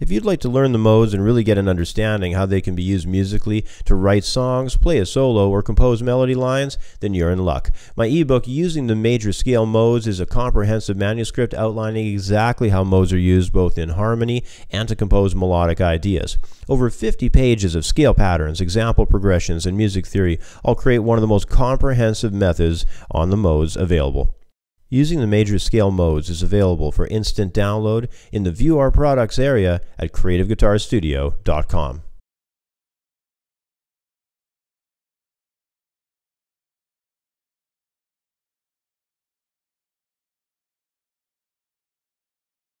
If you'd like to learn the modes and really get an understanding how they can be used musically to write songs, play a solo, or compose melody lines, then you're in luck. My ebook, Using the Major Scale Modes, is a comprehensive manuscript outlining exactly how modes are used both in harmony and to compose melodic ideas. Over 50 pages of scale patterns, example progressions, and music theory all create one of the most comprehensive methods on the modes available. Using the Major Scale Modes is available for instant download in the View Our Products area at creativeguitarstudio.com.